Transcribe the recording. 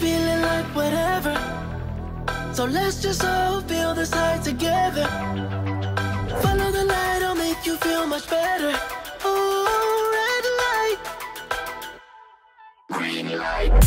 feeling like whatever. So let's just all feel this high together. Follow the light, I'll make you feel much better. Oh, red light, green light.